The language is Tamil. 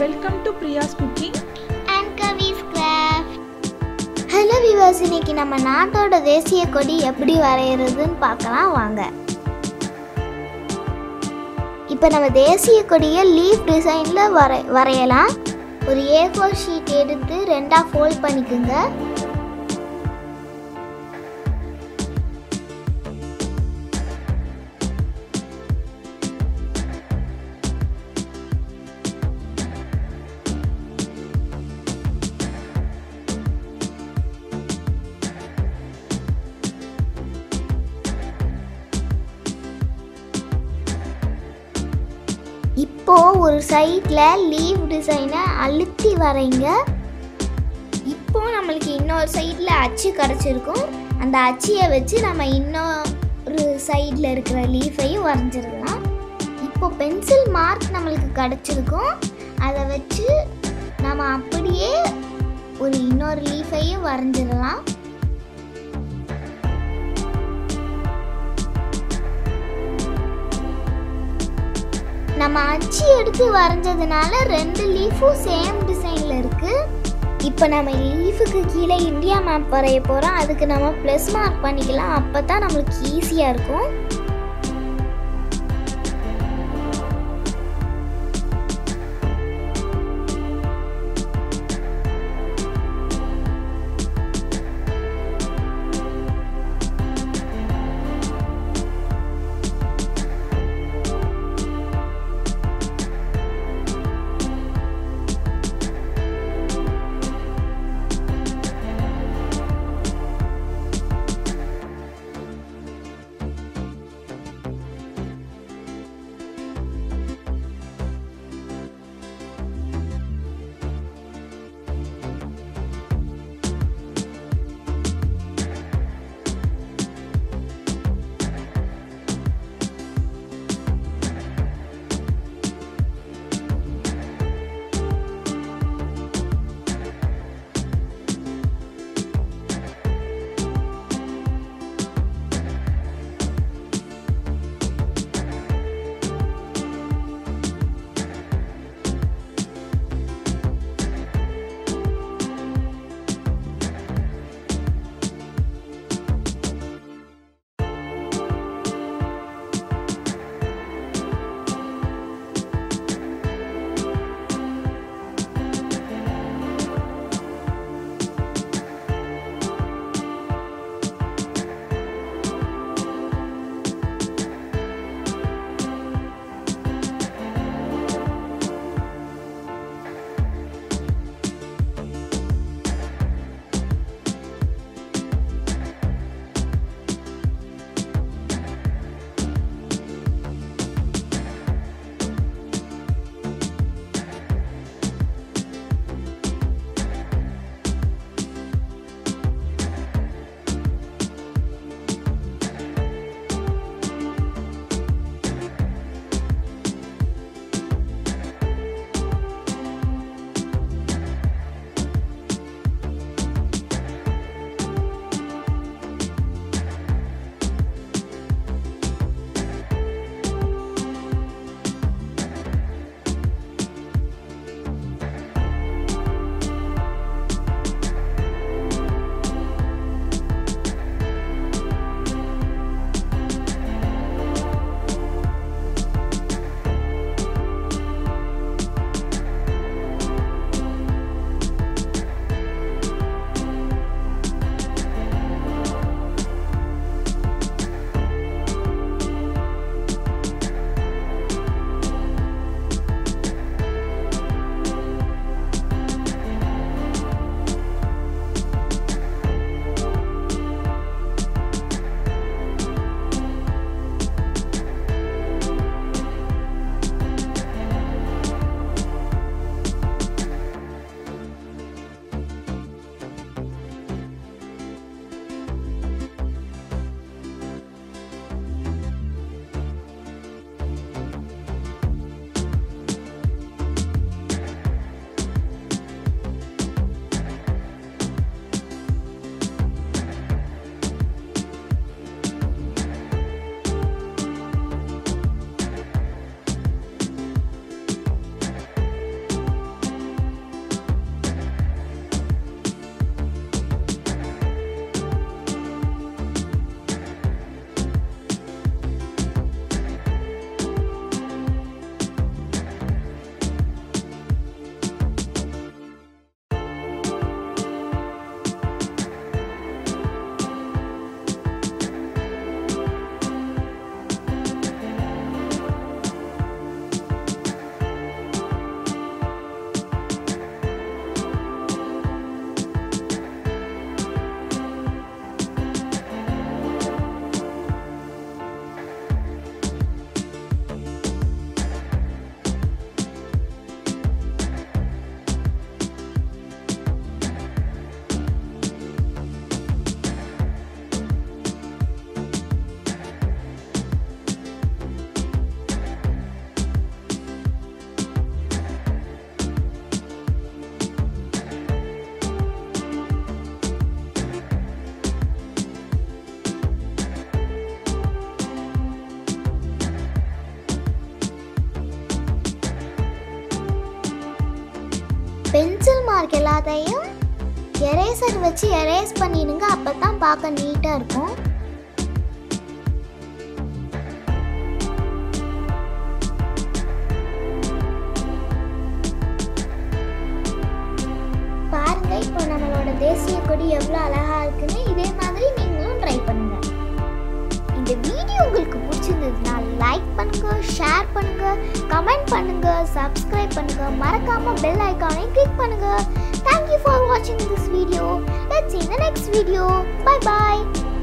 Welcome to Priya's Cooking and Gavi's Crafts. Hello viewers, இன்னைக்கு நம்ம நாட்டோட தேசிய கொடி எப்படி வரையிறதுன்னு பார்க்கலாம் வாங்க. இப்போ நம்ம தேசிய கொடியை லீஃப் டிசைன்ல வரையலாம். ஒரு A4 ஷீட் எடுத்து ரெண்டா ஃபோல்ட் பண்ணிக்கங்க. இப்போ ஒரு சைட்ல லீஃப் டிசைனை அழுத்தி வரைங்க. இப்போ நம்மளுக்கு இன்னொரு சைட்ல அச்சு கிடைச்சிருக்கும். அந்த அச்சியை வச்சு நம்ம இன்னொரு சைட்ல இருக்கிற லீஃபையும் வரைஞ்சிடலாம். இப்போ பென்சில் மார்க் நம்மளுக்கு கிடைச்சிருக்கும். அதை வச்சு நம்ம அப்படியே ஒரு இன்னொரு லீஃபையும் வரைஞ்சிடலாம். நம்ம அச்சு எடுத்து வரைஞ்சதுனால ரெண்டு லீஃபும் சேம் டிசைனில் இருக்குது. இப்போ நம்ம லீஃபுக்கு கீழே இந்தியா மேப் வரைய போகிறோம். அதுக்கு நம்ம ப்ளஸ் மார்க் பண்ணிக்கலாம். அப்போ தான் நம்மளுக்கு ஈஸியாக இருக்கும். pencil mark ellathayum eraser vechi erase pannidunga appo paaka neat ah irukum. பாருங்க இப்போ நம்மளோட தேசிய கொடி எவ்வளவு அழகா இருக்குன்னு இதே மாதிரி நீங்களும் ட்ரை பண்ணுங்க. இந்த வீடியோ உங்களுக்கு பிடிச்சிருந்தா லைக் பண்ணுங்க, ஷேர் பண்ணுங்க, கமெண்ட் பண்ணுங்க, சப்ஸ்கிரைப் பண்ணுங்க, மறக்காம பெல் ஐகானை கிளிக் பண்ணுங்க. Thank you for watching this video. Let's see in the next video. Bye bye.